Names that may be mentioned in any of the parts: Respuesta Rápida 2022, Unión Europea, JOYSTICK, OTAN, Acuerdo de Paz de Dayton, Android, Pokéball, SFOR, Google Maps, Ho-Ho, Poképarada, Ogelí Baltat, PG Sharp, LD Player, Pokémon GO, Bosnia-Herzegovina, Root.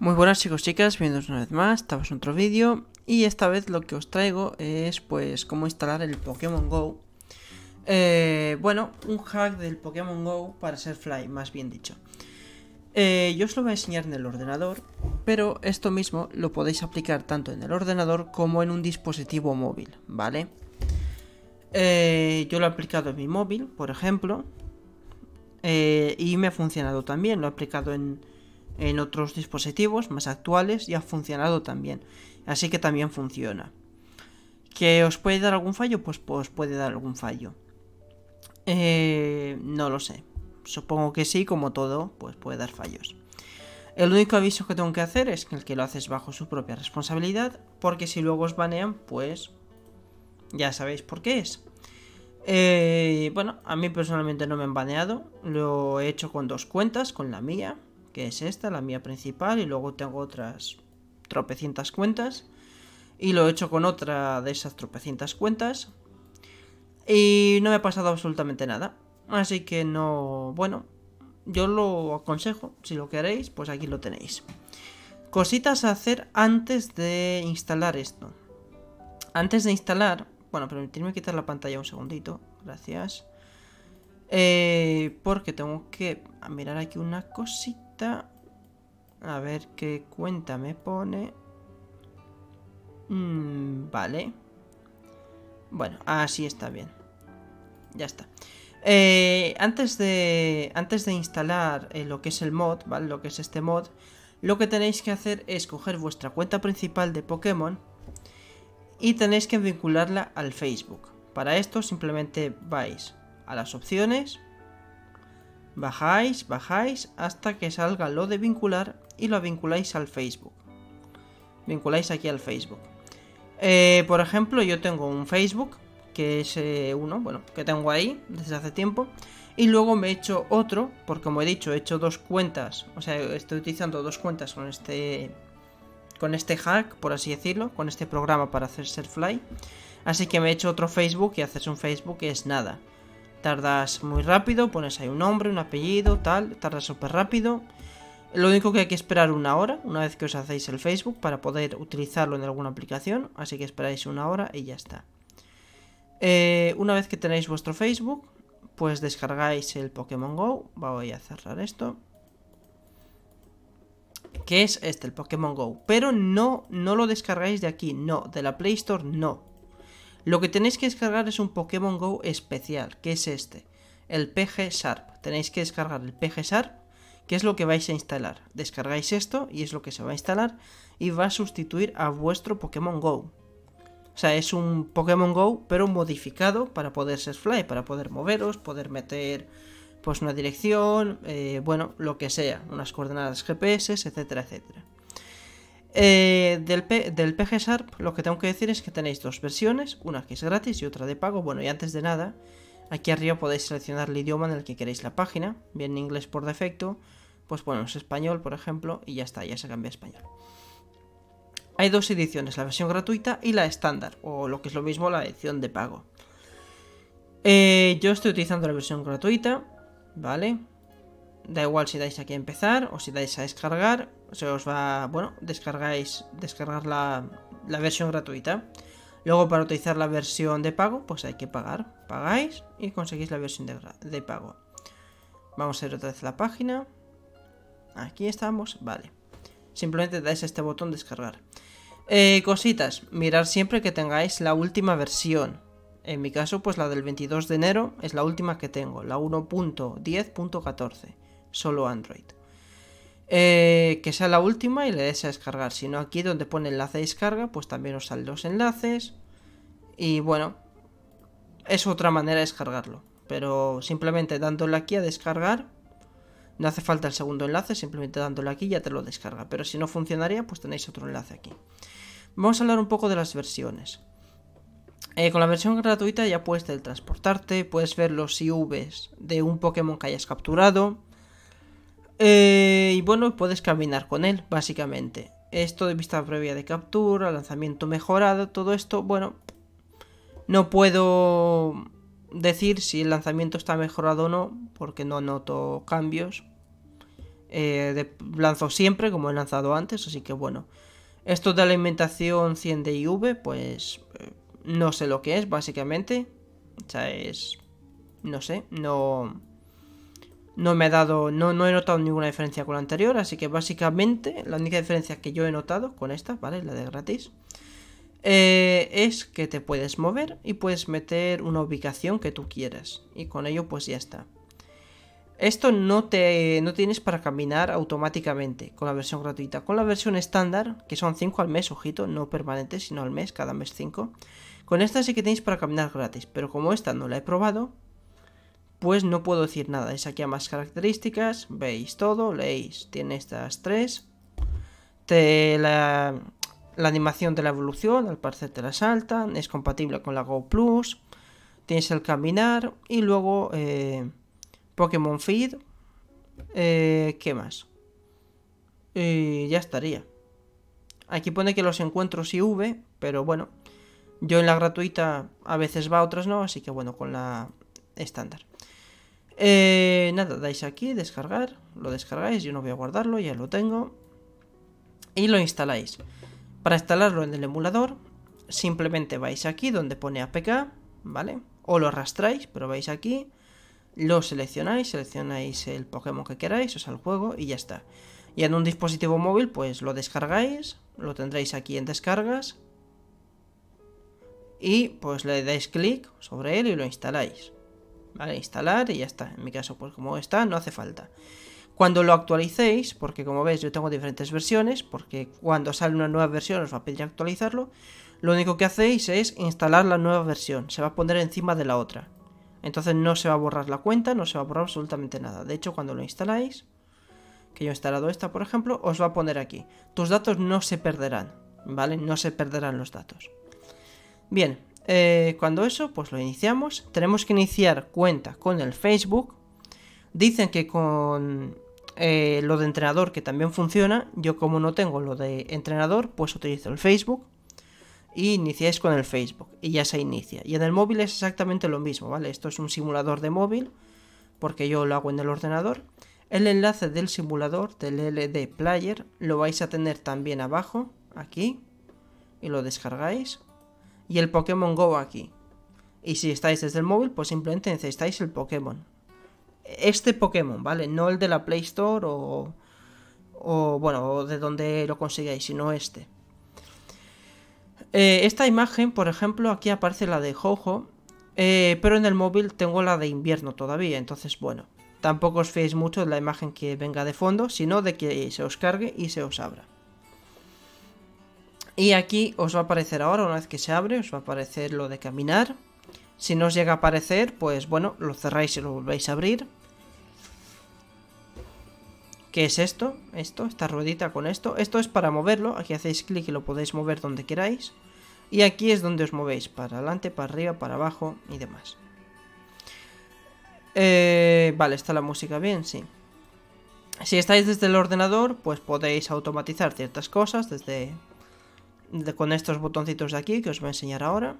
Muy buenas chicos, chicas, bienvenidos una vez más, estamos en otro vídeo. Y esta vez lo que os traigo es pues cómo instalar el Pokémon GO. Bueno, un hack del Pokémon GO para ser fly, más bien dicho. Yo os lo voy a enseñar en el ordenador, pero esto mismo lo podéis aplicar tanto en el ordenador como en un dispositivo móvil, ¿vale? Yo lo he aplicado en mi móvil, por ejemplo, y me ha funcionado también. Lo he aplicado en otros dispositivos más actuales y ha funcionado también. Así que también funciona. ¿Que os puede dar algún fallo? Pues puede dar algún fallo. No lo sé. Supongo que sí, como todo, pues puede dar fallos. El único aviso que tengo que hacer es que el que lo hace es bajo su propia responsabilidad, porque si luego os banean, pues ya sabéis por qué es. Bueno, a mí personalmente no me han baneado. Lo he hecho con dos cuentas, con la mía, que es esta, la mía principal, y luego tengo otras tropecientas cuentas. Y lo he hecho con otra de esas tropecientas cuentas. Y no me ha pasado absolutamente nada. Así que no, bueno, yo lo aconsejo, si lo queréis, pues aquí lo tenéis. Cositas a hacer antes de instalar esto. Antes de instalar, bueno, permitidme quitar la pantalla un segundito, gracias. Porque tengo que mirar aquí una cosita. A ver qué cuenta me pone. Vale. Bueno, así está bien. Ya está. Antes de instalar lo que es el mod, ¿vale? Lo que es este mod, lo que tenéis que hacer es coger vuestra cuenta principal de Pokémon y tenéis que vincularla al Facebook. Para esto simplemente vais a las opciones, bajáis hasta que salga lo de vincular y lo vinculáis al Facebook. Vinculáis aquí al Facebook. Por ejemplo, yo tengo un Facebook, que es uno, bueno, que tengo ahí desde hace tiempo. Y luego me he hecho otro, porque como he dicho, he hecho dos cuentas. O sea, estoy utilizando dos cuentas con este hack, por así decirlo, con este programa para hacer ser fly. Así que me he hecho otro Facebook y haces un Facebook es nada. Tardas muy rápido, pones ahí un nombre, un apellido, tal, tardas súper rápido. Lo único que hay que esperar una hora, una vez que os hacéis el Facebook, para poder utilizarlo en alguna aplicación. Así que esperáis una hora y ya está. Una vez que tenéis vuestro Facebook, pues descargáis el Pokémon GO. Voy a cerrar esto. Que es este, el Pokémon GO. Pero no lo descargáis de aquí, no, de la Play Store no. Lo que tenéis que descargar es un Pokémon GO especial, que es este, el PG Sharp. Tenéis que descargar el PG Sharp, que es lo que vais a instalar. Descargáis esto y es lo que se va a instalar y va a sustituir a vuestro Pokémon GO. O sea, es un Pokémon GO, pero modificado para poder ser fly, para poder moveros, poder meter pues una dirección, bueno, lo que sea, unas coordenadas GPS, etcétera, etcétera. Del PG Sharp lo que tengo que decir es que tenéis dos versiones, una que es gratis y otra de pago. Bueno, y antes de nada, aquí arriba podéis seleccionar el idioma en el que queréis la página, bien en inglés por defecto, pues bueno, es español, por ejemplo, y ya está, ya se cambia a español. Hay dos ediciones, la versión gratuita y la estándar, o lo que es lo mismo, la edición de pago. Yo estoy utilizando la versión gratuita, ¿vale? Da igual si dais aquí a empezar o si dais a descargar, se os va, bueno, descargar la versión gratuita. Luego para utilizar la versión de pago, pues hay que pagar, pagáis y conseguís la versión de pago. Vamos a ver otra vez la página, aquí estamos, vale. Simplemente dais este botón descargar. Cositas, mirar siempre que tengáis la última versión. En mi caso, pues la del 22 de enero es la última que tengo, la 1.10.14, solo Android. Que sea la última y le des a descargar. Si no, aquí donde pone enlace de descarga, pues también os salen los enlaces. Y bueno, es otra manera de descargarlo. Pero simplemente dándole aquí a descargar. No hace falta el segundo enlace, simplemente dándole aquí ya te lo descarga. Pero si no funcionaría, pues tenéis otro enlace aquí. Vamos a hablar un poco de las versiones. Con la versión gratuita ya puedes teletransportarte, puedes ver los IVs de un Pokémon que hayas capturado. Y bueno, puedes caminar con él, básicamente. Esto de vista previa de captura, lanzamiento mejorado, todo esto, bueno, no puedo decir si el lanzamiento está mejorado o no, porque no noto cambios. lanzo siempre, como he lanzado antes, así que bueno. Esto de la alimentación 100 de IV, pues no sé lo que es, básicamente. O sea, es... no sé, no me ha dado... No he notado ninguna diferencia con la anterior, así que básicamente la única diferencia que yo he notado con esta, ¿vale? La de gratis. Es que te puedes mover y puedes meter una ubicación que tú quieras. Y con ello pues ya está. Esto no tienes para caminar automáticamente con la versión gratuita. Con la versión estándar, que son 5 al mes, ojito, no permanente, sino al mes, cada mes 5. Con esta sí que tenéis para caminar gratis, pero como esta no la he probado, pues no puedo decir nada. Es aquí a más características, veis todo, leéis, tiene estas 3. La animación de la evolución, al parecer te la saltan, es compatible con la Go Plus, tienes el caminar y luego... Pokémon Feed, ¿qué más? Y ya estaría. Aquí pone que los encuentros IV, pero bueno, yo en la gratuita a veces va, otras no, así que bueno, con la estándar. Nada, dais aquí, descargar, lo descargáis, yo no voy a guardarlo, ya lo tengo. Y lo instaláis. Para instalarlo en el emulador, simplemente vais aquí donde pone APK, ¿vale? O lo arrastráis, pero vais aquí. Lo seleccionáis el Pokémon que queráis, o sea, el juego, y ya está. Y en un dispositivo móvil, pues lo descargáis, lo tendréis aquí en descargas. Y pues le dais clic sobre él y lo instaláis. Vale, instalar y ya está. En mi caso, pues como está, no hace falta. Cuando lo actualicéis, porque como veis yo tengo diferentes versiones, porque cuando sale una nueva versión os va a pedir actualizarlo, lo único que hacéis es instalar la nueva versión. Se va a poner encima de la otra. Entonces no se va a borrar la cuenta, no se va a borrar absolutamente nada. De hecho, cuando lo instaláis, que yo he instalado esta, por ejemplo, os va a poner aquí. Tus datos no se perderán, ¿vale? No se perderán los datos. Bien, cuando eso, pues lo iniciamos. Tenemos que iniciar cuenta con el Facebook. Dicen que con lo de entrenador, que también funciona. Yo como no tengo lo de entrenador, pues utilizo el Facebook. Y iniciáis con el Facebook y ya se inicia. Y en el móvil es exactamente lo mismo, ¿vale? Esto es un simulador de móvil, porque yo lo hago en el ordenador. El enlace del simulador, del LD Player, lo vais a tener también abajo, aquí. Y lo descargáis. Y el Pokémon GO aquí. Y si estáis desde el móvil, pues simplemente necesitáis el Pokémon. Este Pokémon, ¿vale? No el de la Play Store o bueno, o de donde lo consigáis, sino este. Esta imagen, por ejemplo, aquí aparece la de Ho-Ho, pero en el móvil tengo la de invierno todavía, entonces bueno, tampoco os fiéis mucho de la imagen que venga de fondo, sino de que se os cargue y se os abra. Y aquí os va a aparecer ahora, una vez que se abre, os va a aparecer lo de caminar. Si no os llega a aparecer, pues bueno, lo cerráis y lo volvéis a abrir. ¿Qué es esto? Esta ruedita con esto. Esto es para moverlo. Aquí hacéis clic y lo podéis mover donde queráis. Y aquí es donde os movéis. Para adelante, para arriba, para abajo y demás. Vale, está la música bien, sí. Si estáis desde el ordenador, pues podéis automatizar ciertas cosas con estos botoncitos de aquí que os voy a enseñar ahora.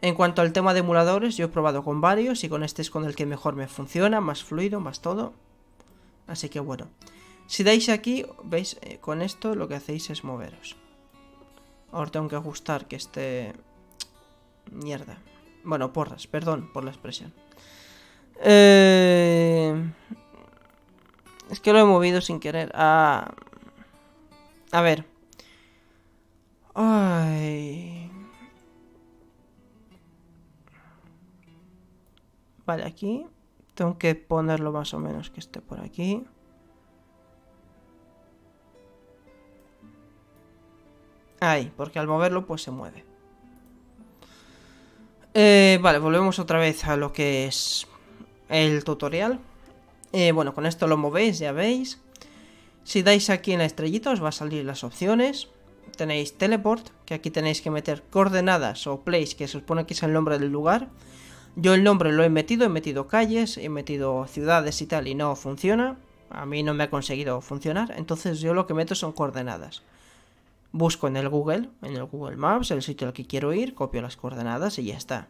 En cuanto al tema de emuladores, yo he probado con varios y con este es con el que mejor me funciona. Más fluido, más todo. Así que bueno, si dais aquí, veis, con esto lo que hacéis es moveros. Ahora tengo que ajustar que esté... mierda. Bueno, porras, perdón por la expresión. Es que lo he movido sin querer. A ver. Ay. Vale, aquí... tengo que ponerlo más o menos que esté por aquí. Ahí, porque al moverlo pues se mueve. Vale, volvemos otra vez a lo que es el tutorial. Bueno, con esto lo movéis, ya veis. Si dais aquí en la estrellita os va a salir las opciones. Tenéis teleport, que aquí tenéis que meter coordenadas o place, que se supone que es el nombre del lugar. Yo el nombre lo he metido calles, he metido ciudades y tal, y no funciona. A mí no me ha conseguido funcionar, entonces yo lo que meto son coordenadas. Busco en el Google Maps, el sitio al que quiero ir, copio las coordenadas y ya está.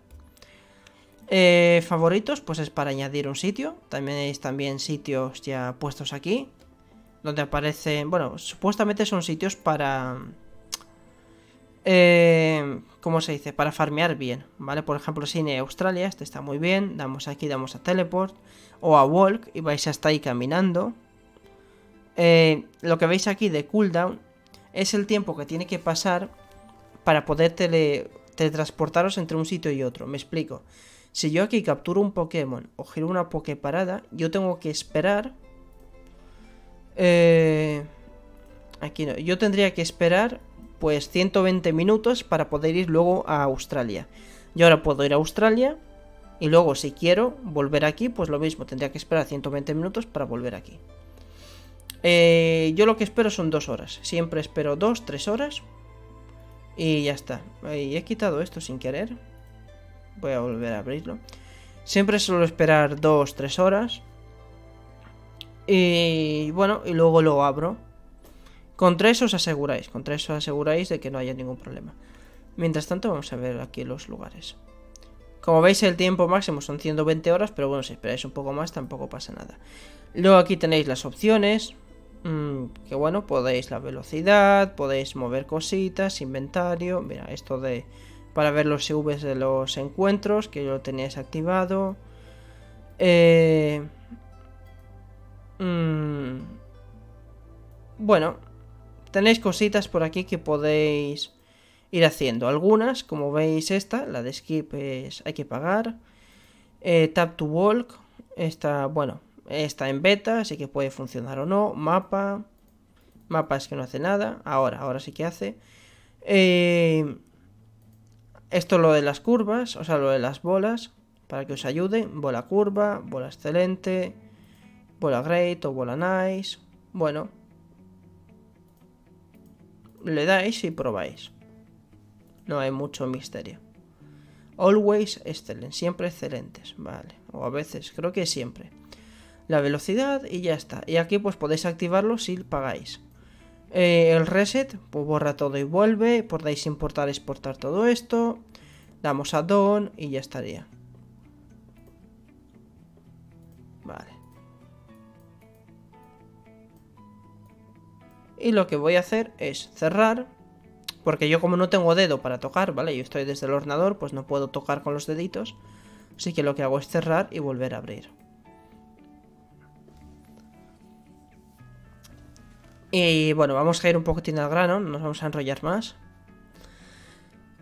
Favoritos, pues es para añadir un sitio. Tenéis también sitios ya puestos aquí, donde aparecen, bueno, supuestamente son sitios para... ¿cómo se dice? Para farmear bien, ¿vale? Por ejemplo, Cine Australia, este está muy bien. Damos aquí, damos a Teleport o a Walk y vais hasta ahí caminando. Lo que veis aquí de cooldown es el tiempo que tiene que pasar para poder teletransportaros entre un sitio y otro. Me explico. Si yo aquí capturo un Pokémon o giro una Poképarada, yo tengo que esperar... aquí no. Yo tendría que esperar pues 120 minutos para poder ir luego a Australia. Yo ahora puedo ir a Australia y luego si quiero volver aquí, pues lo mismo. Tendría que esperar 120 minutos para volver aquí. Yo lo que espero son 2 horas. Siempre espero 2, 3 horas. Y ya está. Y he quitado esto sin querer. Voy a volver a abrirlo. Siempre suelo esperar 2-3 horas. Y bueno, y luego lo abro. Contra eso os aseguráis. Contra eso os aseguráis de que no haya ningún problema. Mientras tanto vamos a ver aquí los lugares. Como veis el tiempo máximo son 120 horas. Pero bueno, si esperáis un poco más tampoco pasa nada. Luego aquí tenéis las opciones. Que bueno, podéis la velocidad. Podéis mover cositas. Inventario. Mira, esto de... para ver los CVs de los encuentros, que yo lo tenía desactivado. Bueno, tenéis cositas por aquí que podéis ir haciendo. Algunas, como veis esta, la de skip es, hay que pagar. Tap to walk, esta, bueno, está en beta, así que puede funcionar o no. Mapa, mapa es que no hace nada. Ahora sí que hace. Esto es lo de las curvas, o sea, lo de las bolas, para que os ayude. Bola curva, bola excelente, bola great o bola nice. Bueno, le dais y probáis. No hay mucho misterio. Always excellent, siempre excelentes, vale. O a veces, creo que siempre. La velocidad y ya está. Y aquí pues podéis activarlo si pagáis. El reset, pues borra todo y vuelve. Podéis importar, exportar todo esto. Damos a Don y ya estaría. Vale. Y lo que voy a hacer es cerrar. Porque yo como no tengo dedo para tocar, ¿vale? Yo estoy desde el ordenador, pues no puedo tocar con los deditos. Así que lo que hago es cerrar y volver a abrir. Y bueno, vamos a ir un poquitín al grano, no nos vamos a enrollar más.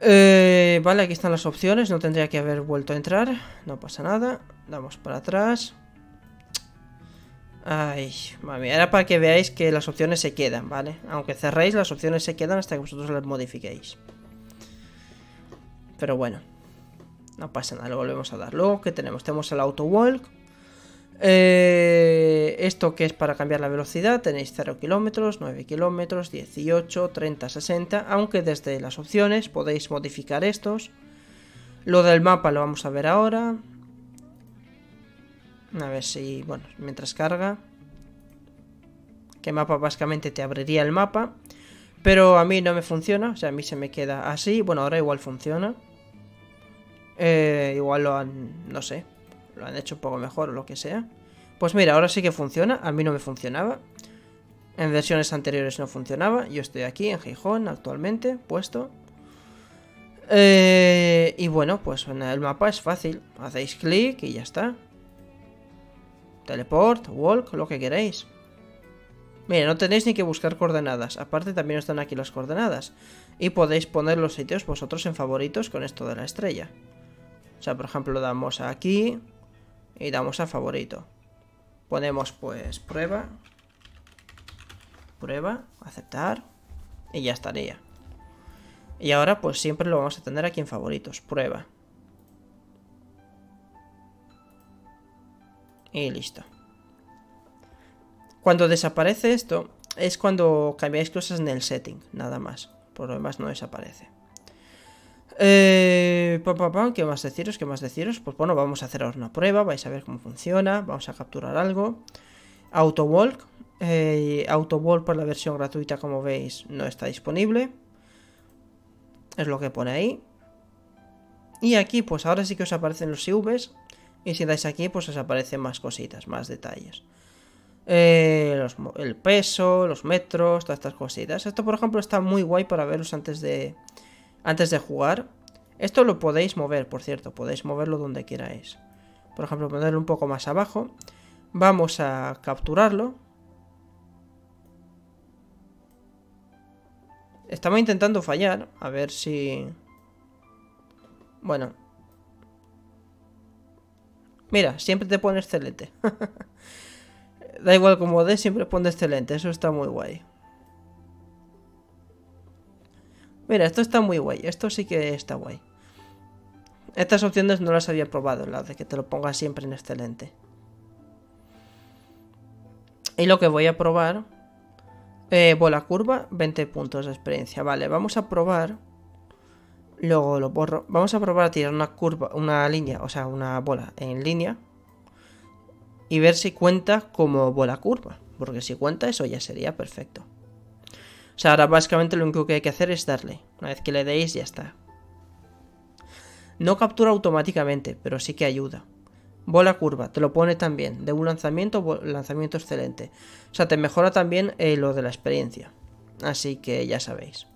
Vale, aquí están las opciones, no tendría que haber vuelto a entrar, no pasa nada. Damos para atrás. Ay, mami, ahora para que veáis que las opciones se quedan, ¿vale? Aunque cerréis, las opciones se quedan hasta que vosotros las modifiquéis. Pero bueno, no pasa nada, lo volvemos a dar. Luego, ¿qué tenemos? Tenemos el auto walk. Esto que es para cambiar la velocidad. Tenéis 0 kilómetros, 9 kilómetros, 18, 30, 60. Aunque desde las opciones podéis modificar estos. Lo del mapa lo vamos a ver ahora. A ver si, bueno, mientras carga. Que mapa básicamente te abriría el mapa. Pero a mí no me funciona, o sea, a mí se me queda así. Bueno, ahora igual funciona. Igual lo han, no sé, lo han hecho un poco mejor o lo que sea. Pues mira, ahora sí que funciona. A mí no me funcionaba. En versiones anteriores no funcionaba. Yo estoy aquí en Gijón actualmente, puesto. Y bueno, pues en el mapa es fácil. Hacéis clic y ya está. Teleport, walk, lo que queréis. Mira, no tenéis ni que buscar coordenadas. Aparte también os dan aquí las coordenadas. Y podéis poner los sitios vosotros en favoritos con esto de la estrella. O sea, por ejemplo, damos aquí... y damos a favorito. Ponemos pues prueba. Prueba. Aceptar. Y ya estaría. Y ahora pues siempre lo vamos a tener aquí en favoritos. Prueba. Y listo. Cuando desaparece esto es cuando cambiáis cosas en el setting. Nada más. Por lo demás no desaparece. ¿Qué más deciros? ¿Qué más deciros? Pues bueno, vamos a hacer ahora una prueba. Vais a ver cómo funciona. Vamos a capturar algo. Autowalk. Autowalk para la versión gratuita, como veis, no está disponible. Es lo que pone ahí. Y aquí pues ahora sí que os aparecen los IVs. Y si dais aquí pues os aparecen más cositas, más detalles. El peso, los metros, todas estas cositas. Esto por ejemplo está muy guay para veros antes de jugar. Esto lo podéis mover, por cierto. Podéis moverlo donde queráis. Por ejemplo, ponerlo un poco más abajo. Vamos a capturarlo. Estaba intentando fallar. A ver si... Bueno. Mira, siempre te pone excelente. Da igual como de, siempre pone excelente. Eso está muy guay. Mira, esto está muy guay. Esto sí que está guay. Estas opciones no las había probado. La de que te lo pongas siempre en excelente. Y lo que voy a probar... bola curva, 20 puntos de experiencia. Vale, vamos a probar... Luego lo borro. Vamos a probar a tirar una curva, una línea, o sea, una bola en línea. Y ver si cuenta como bola curva. Porque si cuenta, eso ya sería perfecto. O sea, ahora básicamente lo único que hay que hacer es darle. Una vez que le deis, ya está. No captura automáticamente, pero sí que ayuda. Bola curva, te lo pone también. De un lanzamiento, lanzamiento excelente. O sea, te mejora también lo de la experiencia. Así que ya sabéis.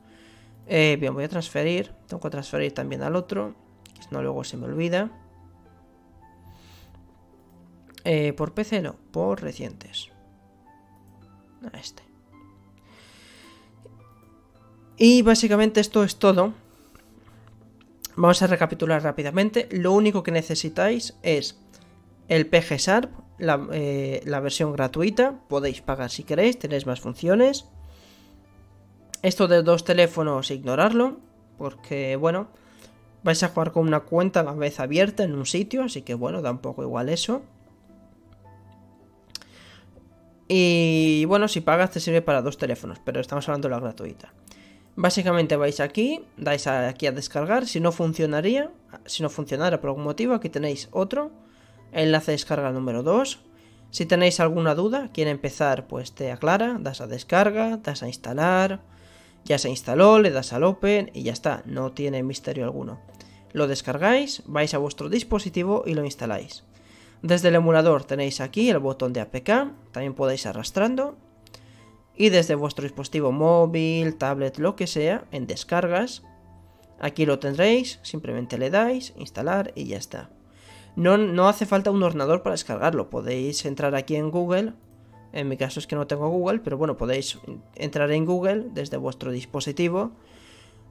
Bien, voy a transferir. Tengo que transferir también al otro. Que si no, luego se me olvida. Por PC no, por recientes. A este. Y básicamente esto es todo. Vamos a recapitular rápidamente. Lo único que necesitáis es el PG Sharp, la versión gratuita. Podéis pagar si queréis, tenéis más funciones. Esto de dos teléfonos, ignorarlo, porque bueno, vais a jugar con una cuenta a la vez abierta en un sitio, así que bueno, da un poco igual eso. Y bueno, si pagas te sirve para dos teléfonos, pero estamos hablando de la gratuita. Básicamente vais aquí, dais aquí a descargar, si no funcionara por algún motivo, aquí tenéis otro, enlace de descarga número 2. Si tenéis alguna duda, quiere empezar, pues te aclara, das a descarga, das a instalar... Ya se instaló, le das al Open y ya está, no tiene misterio alguno. Lo descargáis, vais a vuestro dispositivo y lo instaláis. Desde el emulador tenéis aquí el botón de APK, también podéis arrastrando. Y desde vuestro dispositivo móvil, tablet, lo que sea, en descargas. Aquí lo tendréis, simplemente le dais, instalar y ya está. No hace falta un ordenador para descargarlo, podéis entrar aquí en Google. En mi caso es que no tengo Google, pero bueno, podéis entrar en Google desde vuestro dispositivo,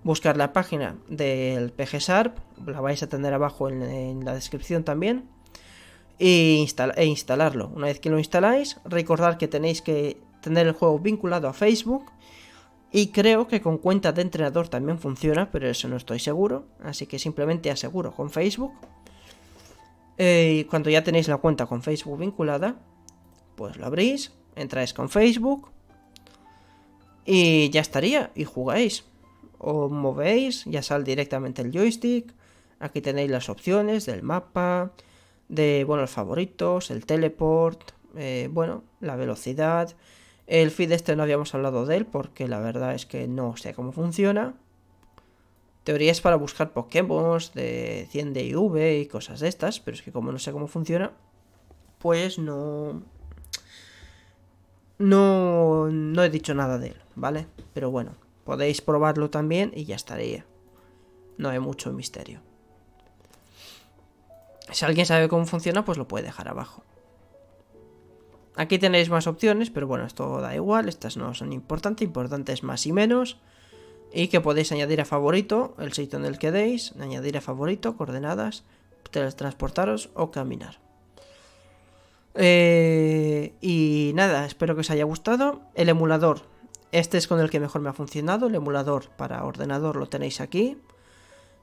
buscar la página del PG Sharp, la vais a tener abajo en la descripción también, e instalarlo. Una vez que lo instaláis, recordad que tenéis que tener el juego vinculado a Facebook, y creo que con cuenta de entrenador también funciona, pero eso no estoy seguro, así que simplemente aseguro con Facebook. Cuando ya tenéis la cuenta con Facebook vinculada, pues lo abrís, entráis con Facebook y ya estaría, y jugáis. O movéis, ya sale directamente el joystick, aquí tenéis las opciones del mapa, de bueno, los favoritos, el teleport, bueno, la velocidad. El feed este no habíamos hablado de él porque la verdad es que no sé cómo funciona. Teorías para buscar Pokémon de 100 de IV y cosas de estas, pero es que como no sé cómo funciona, pues no he dicho nada de él, ¿vale? Pero bueno, podéis probarlo también y ya estaría. No hay mucho misterio. Si alguien sabe cómo funciona, pues lo puede dejar abajo. Aquí tenéis más opciones, pero bueno, esto da igual. Estas no son importantes, importantes más y menos. Y que podéis añadir a favorito el sitio en el que deis, añadir a favorito, coordenadas, teletransportaros o caminar. Y nada, espero que os haya gustado. El emulador, este es con el que mejor me ha funcionado. El emulador para ordenador lo tenéis aquí.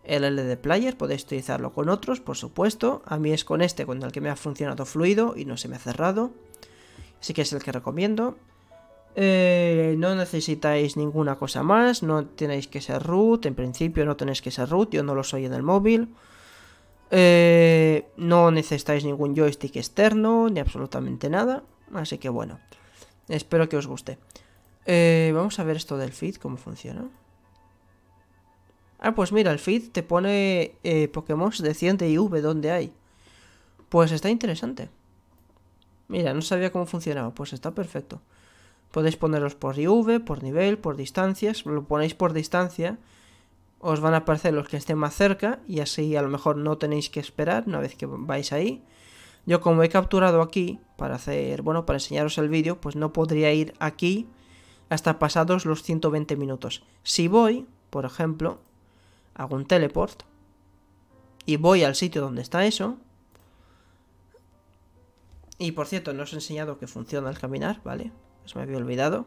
El LD Player, podéis utilizarlo con otros, por supuesto. A mí es con este con el que me ha funcionado fluido y no se me ha cerrado. Así que es el que recomiendo. No necesitáis ninguna cosa más. No tenéis que ser root. En principio no tenéis que ser root. Yo no lo soy en el móvil. No necesitáis ningún joystick externo ni absolutamente nada, así que bueno, espero que os guste. Vamos a ver esto del feed, cómo funciona. Ah, pues mira, el feed te pone Pokémon de 100 de IV donde hay. Pues está interesante. Mira, no sabía cómo funcionaba. Pues está perfecto. Podéis ponerlos por IV, por nivel, por distancias. Lo ponéis por distancia. Os van a aparecer los que estén más cerca. Y así a lo mejor no tenéis que esperar una vez que vais ahí. Yo como he capturado aquí para hacer, bueno, para enseñaros el vídeo, pues no podría ir aquí hasta pasados los 120 minutos. Si voy, por ejemplo, hago un teleport y voy al sitio donde está eso. Y por cierto, no os he enseñado que funciona al caminar, ¿vale? Pues me había olvidado.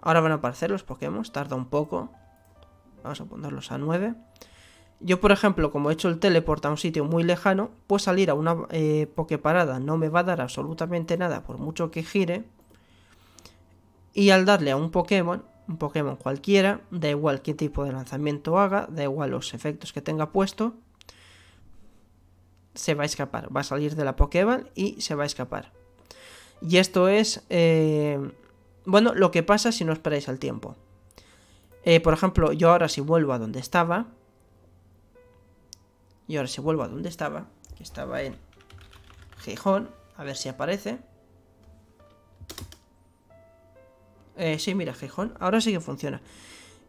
Ahora van a aparecer los Pokémon, tarda un poco. Vamos a ponerlos a 9. Yo, por ejemplo, como he hecho el teleport a un sitio muy lejano, pues salir a una Poképarada no me va a dar absolutamente nada, por mucho que gire. Y al darle a un Pokémon cualquiera, da igual qué tipo de lanzamiento haga, da igual los efectos que tenga puesto, se va a escapar, va a salir de la Pokéball y se va a escapar. Y esto es, bueno, lo que pasa si no esperáis al tiempo. Por ejemplo, yo ahora si vuelvo a donde estaba... Y ahora si vuelvo a donde estaba, que estaba en Gijón, a ver si aparece. Sí, mira, Gijón, ahora sí que funciona.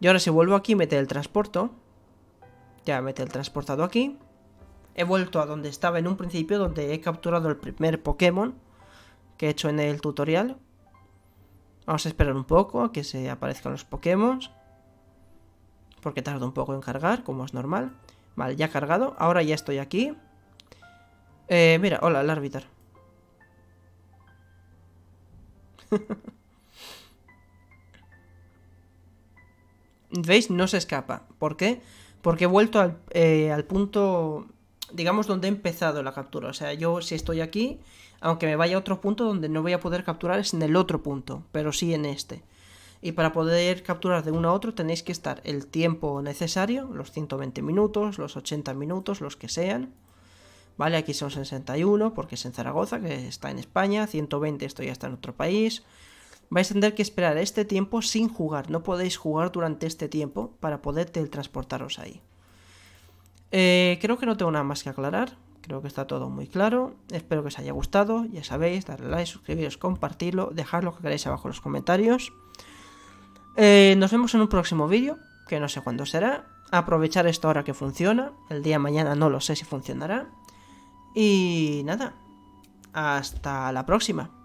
Y ahora si vuelvo aquí, mete el transporto. Ya mete el transportado aquí. He vuelto a donde estaba en un principio, donde he capturado el primer Pokémon que he hecho en el tutorial. Vamos a esperar un poco a que se aparezcan los Pokémon, porque tarda un poco en cargar, como es normal. Vale, ya cargado. Ahora ya estoy aquí. Mira, hola, el árbitro. ¿Veis? No se escapa. ¿Por qué? Porque he vuelto al punto, digamos, donde he empezado la captura. O sea, yo si estoy aquí, aunque me vaya a otro punto, donde no voy a poder capturar es en el otro punto, pero sí en este. Y para poder capturar de uno a otro tenéis que estar el tiempo necesario, los 120 minutos, los 80 minutos, los que sean. Vale, aquí son 61 porque es en Zaragoza, que está en España, 120 esto ya está en otro país. Vais a tener que esperar este tiempo sin jugar, no podéis jugar durante este tiempo para poder teletransportaros ahí. Creo que no tengo nada más que aclarar, creo que está todo muy claro. Espero que os haya gustado, ya sabéis, darle like, suscribiros, compartirlo, dejad lo que queráis abajo en los comentarios. Nos vemos en un próximo vídeo, que no sé cuándo será. Aprovechar esto ahora que funciona. El día de mañana no lo sé si funcionará. Y nada, hasta la próxima.